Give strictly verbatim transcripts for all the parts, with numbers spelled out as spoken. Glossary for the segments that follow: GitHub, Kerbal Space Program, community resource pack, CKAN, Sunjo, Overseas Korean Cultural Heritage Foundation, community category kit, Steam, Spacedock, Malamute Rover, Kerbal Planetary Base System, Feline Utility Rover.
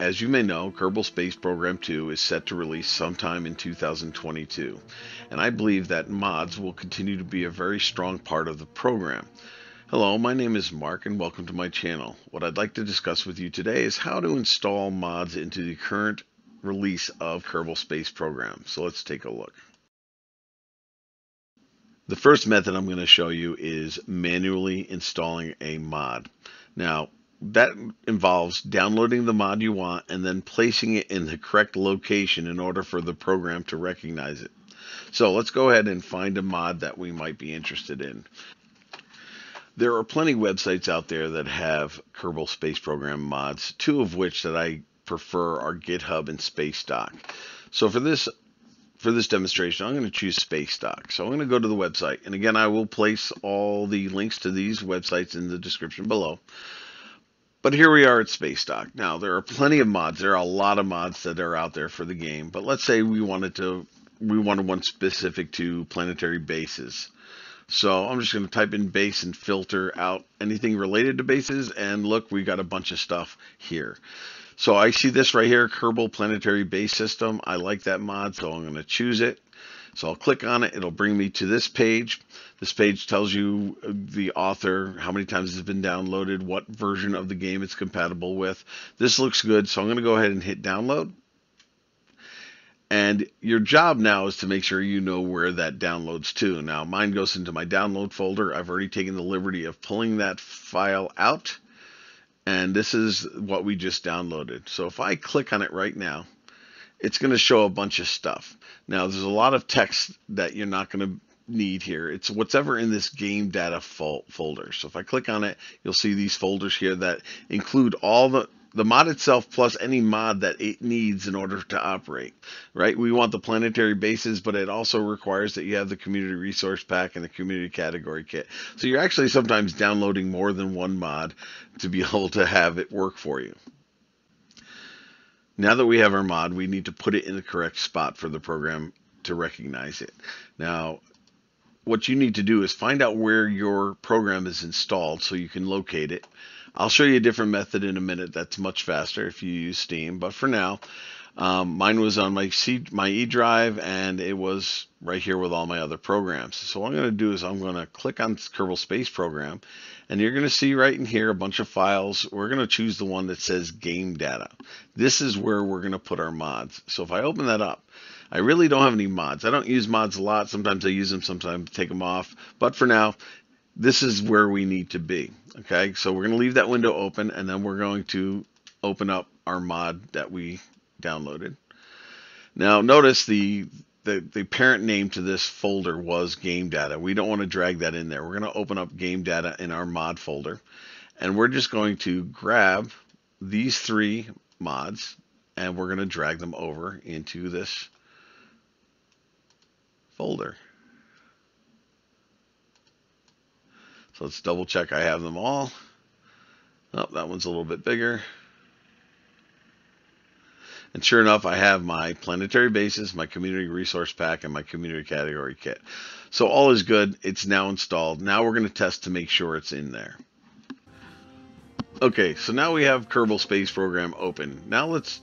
As you may know, Kerbal Space Program two is set to release sometime in two thousand twenty-two, and I believe that mods will continue to be a very strong part of the program. Hello, my name is Mark and welcome to my channel. What I'd like to discuss with you today is how to install mods into the current release of Kerbal Space Program. So let's take a look. The first method I'm going to show you is manually installing a mod. Now, that involves downloading the mod you want and then placing it in the correct location in order for the program to recognize it. So let's go ahead and find a mod that we might be interested in. There are plenty of websites out there that have Kerbal Space Program mods, two of which that I prefer are GitHub and Spacedock. So for this for this demonstration, I'm going to choose Spacedock. So I'm going to go to the website. And again, I will place all the links to these websites in the description below. But here we are at Spacedock. Now, there are plenty of mods. There are a lot of mods that are out there for the game. But let's say we wanted to, we wanted one specific to planetary bases. So I'm just going to type in base and filter out anything related to bases. And look, we got a bunch of stuff here. So I see this right here, Kerbal Planetary Base System. I like that mod, so I'm going to choose it. So I'll click on it. It'll bring me to this page. This page tells you the author, how many times it's been downloaded, what version of the game it's compatible with. This looks good, so I'm going to go ahead and hit download. And your job now is to make sure you know where that downloads to. Now, mine goes into my download folder. I've already taken the liberty of pulling that file out. And this is what we just downloaded. So if I click on it right now, it's going to show a bunch of stuff. Now, there's a lot of text that you're not going to need here. It's whatever in this game data folder. So if I click on it, you'll see these folders here that include all the, the mod itself plus any mod that it needs in order to operate, right? We want the planetary bases, but it also requires that you have the community resource pack and the community category kit. So you're actually sometimes downloading more than one mod to be able to have it work for you. Now that we have our mod, we need to put it in the correct spot for the program to recognize it. Now, what you need to do is find out where your program is installed so you can locate it. I'll show you a different method in a minute that's much faster if you use Steam, but for now, um, mine was on my, C, my E drive and it was right here with all my other programs. So what I'm gonna do is I'm gonna click on Kerbal Space Program and you're gonna see right in here a bunch of files. We're gonna choose the one that says game data. This is where we're gonna put our mods. So if I open that up, I really don't have any mods. I don't use mods a lot. Sometimes I use them, sometimes I take them off, but for now, this is where we need to be. Okay, so we're going to leave that window open and then we're going to open up our mod that we downloaded. Now notice the, the, the parent name to this folder was game data. We don't want to drag that in there. We're going to open up game data in our mod folder and we're just going to grab these three mods and we're going to drag them over into this folder. So let's double check I have them all. Oh, that one's a little bit bigger. And sure enough, I have my planetary bases, my community resource pack, and my community category kit. So all is good. It's now installed. Now we're going to test to make sure it's in there. Okay, so now we have Kerbal Space Program open. Now let's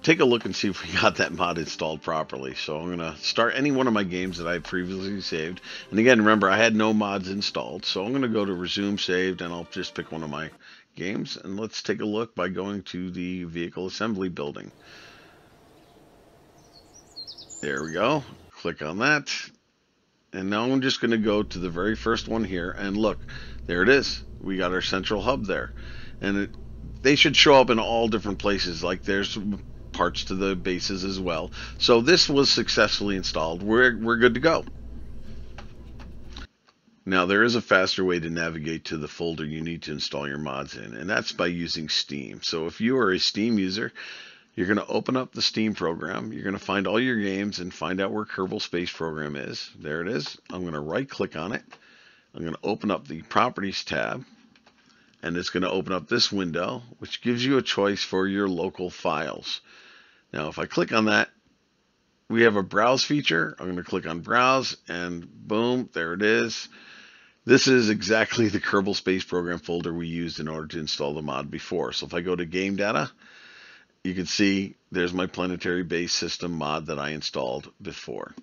take a look and see if we got that mod installed properly. So I'm going to start any one of my games that I previously saved. And again, remember, I had no mods installed. So I'm going to go to resume saved and I'll just pick one of my games. And let's take a look by going to the vehicle assembly building. There we go. Click on that. And now I'm just going to go to the very first one here. And look, there it is. We got our central hub there. And it, they should show up in all different places. Like there's parts to the bases as well. So this was successfully installed. We're, we're good to go. Now there is a faster way to navigate to the folder you need to install your mods in, and that's by using Steam. So if you are a Steam user, you're going to open up the Steam program. You're going to find all your games and find out where Kerbal Space Program is. There it is. I'm going to right click on it. I'm going to open up the Properties tab. And it's going to open up this window, which gives you a choice for your local files. Now, if I click on that, we have a browse feature. I'm going to click on browse and boom, there it is. This is exactly the Kerbal Space Program folder we used in order to install the mod before. So if I go to game data, you can see there's my planetary base system mod that I installed before.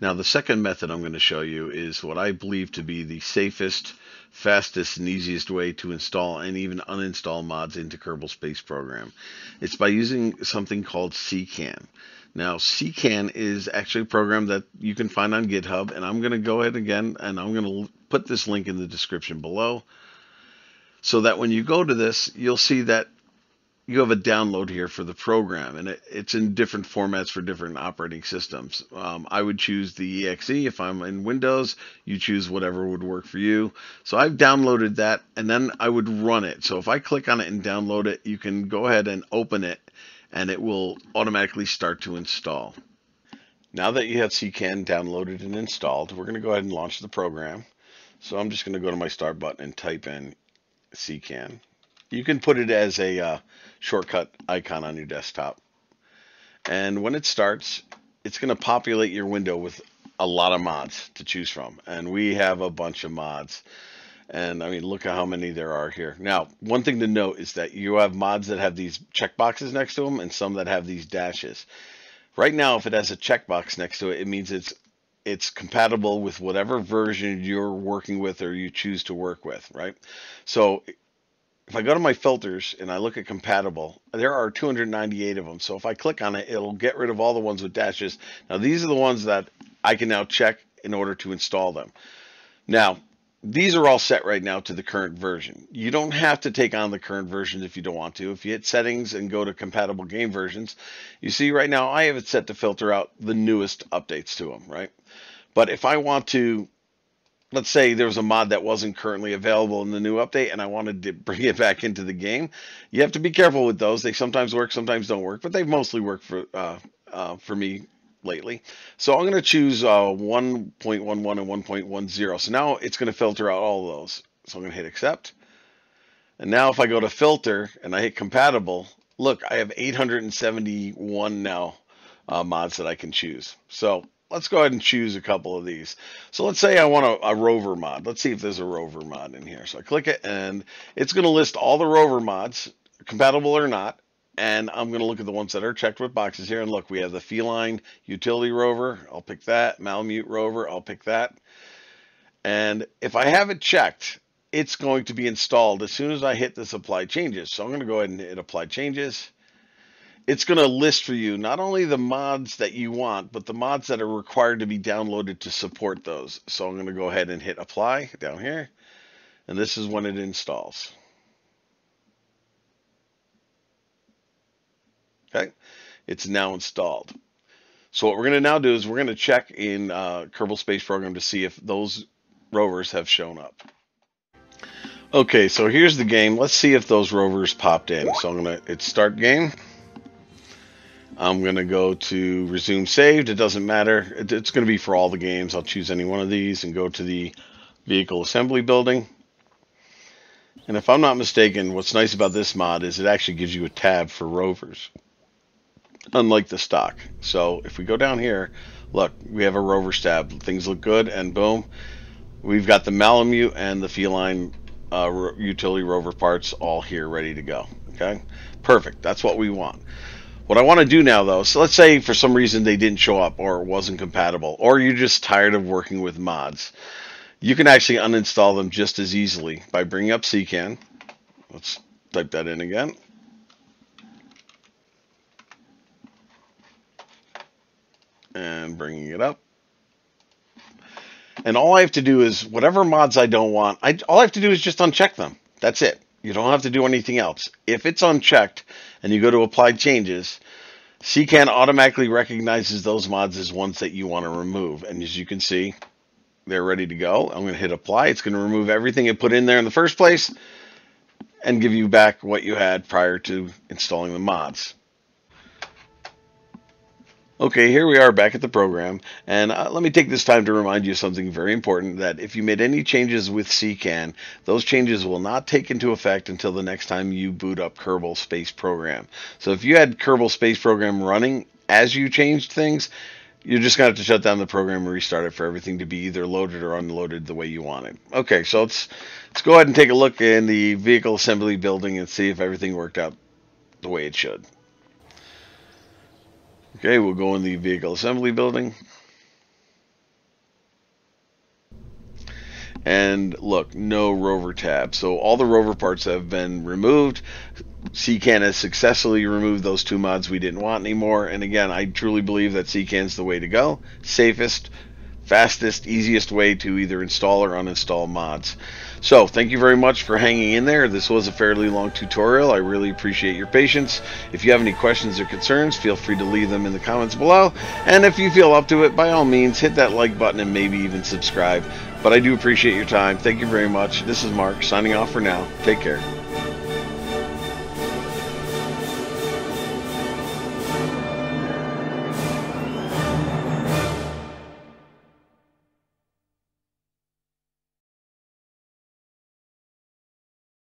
Now, the second method I'm going to show you is what I believe to be the safest, fastest, and easiest way to install and even uninstall mods into Kerbal Space Program. It's by using something called C CAN. Now, C CAN is actually a program that you can find on GitHub, and I'm going to go ahead again, and I'm going to put this link in the description below, so that when you go to this, you'll see that you have a download here for the program, and it, it's in different formats for different operating systems. Um, I would choose the E X E. If I'm in Windows, you choose whatever would work for you. So I've downloaded that, and then I would run it. So if I click on it and download it, you can go ahead and open it, and it will automatically start to install. Now that you have C CAN downloaded and installed, we're going to go ahead and launch the program. So I'm just going to go to my start button and type in C CAN. You can put it as a uh, shortcut icon on your desktop. And when it starts, it's going to populate your window with a lot of mods to choose from. And we have a bunch of mods. And I mean, look at how many there are here. Now, one thing to note is that you have mods that have these checkboxes next to them and some that have these dashes. Right now, if it has a checkbox next to it, it means it's It's compatible with whatever version you're working with or you choose to work with, right? So if I go to my filters and I look at compatible, there are two hundred ninety-eight of them. So if I click on it, it'll get rid of all the ones with dashes. Now, these are the ones that I can now check in order to install them. Now, these are all set right now to the current version. You don't have to take on the current version if you don't want to. If you hit settings and go to compatible game versions, you see right now I have it set to filter out the newest updates to them, right? But if I want to, let's say there was a mod that wasn't currently available in the new update and I wanted to bring it back into the game, you have to be careful with those. They sometimes work, sometimes don't work, but they've mostly worked for, uh, uh, for me lately. So I'm going to choose uh, one point eleven and one point ten. So now it's going to filter out all of those. So I'm going to hit accept. And now if I go to filter and I hit compatible, look, I have eight hundred seventy-one now uh, mods that I can choose. So let's go ahead and choose a couple of these. So let's say I want a, a rover mod. Let's see if there's a rover mod in here. So I click it and it's going to list all the rover mods, compatible or not. And I'm going to look at the ones that are checked with boxes here. And look, we have the Feline Utility Rover. I'll pick that. Malamute Rover. I'll pick that. And if I have it checked, it's going to be installed as soon as I hit this apply changes. So I'm going to go ahead and hit apply changes. It's going to list for you not only the mods that you want, but the mods that are required to be downloaded to support those. So I'm going to go ahead and hit apply down here. And this is when it installs. Okay, it's now installed. So what we're going to now do is we're going to check in uh, Kerbal Space Program to see if those rovers have shown up. Okay, so here's the game. Let's see if those rovers popped in. So I'm going to hit start game. I'm going to go to resume saved. It doesn't matter. It, it's going to be for all the games. I'll choose any one of these and go to the vehicle assembly building. And if I'm not mistaken, what's nice about this mod is it actually gives you a tab for rovers, unlike the stock. So if we go down here, look, we have a rover tab. Things look good, and boom, we've got the Malamute and the Feline uh, Utility Rover parts all here ready to go. Okay, perfect. That's what we want. What I want to do now, though, so let's say for some reason they didn't show up or it wasn't compatible, or you're just tired of working with mods. You can actually uninstall them just as easily by bringing up C CAN. Let's type that in again. And bringing it up. And all I have to do is, whatever mods I don't want, I, all I have to do is just uncheck them. That's it. You don't have to do anything else. If it's unchecked and you go to apply changes, C CAN automatically recognizes those mods as ones that you want to remove. And as you can see, they're ready to go. I'm going to hit apply. It's going to remove everything it put in there in the first place and give you back what you had prior to installing the mods. Okay, here we are back at the program, and uh, let me take this time to remind you of something very important, that if you made any changes with C CAN, those changes will not take into effect until the next time you boot up Kerbal Space Program. So if you had Kerbal Space Program running as you changed things, you're just going to have to shut down the program and restart it for everything to be either loaded or unloaded the way you want it. Okay, so let's, let's go ahead and take a look in the vehicle assembly building and see if everything worked out the way it should. Okay, we'll go in the vehicle assembly building. And look, no rover tab. So all the rover parts have been removed. C CAN has successfully removed those two mods we didn't want anymore. And again, I truly believe that C CAN's the way to go. Safest, fastest, easiest way to either install or uninstall mods. So thank you very much for hanging in there. This was a fairly long tutorial. I really appreciate your patience. If you have any questions or concerns, feel free to leave them in the comments below. And if you feel up to it, by all means, hit that like button and maybe even subscribe. But I do appreciate your time. Thank you very much. This is Mark signing off for now. Take care.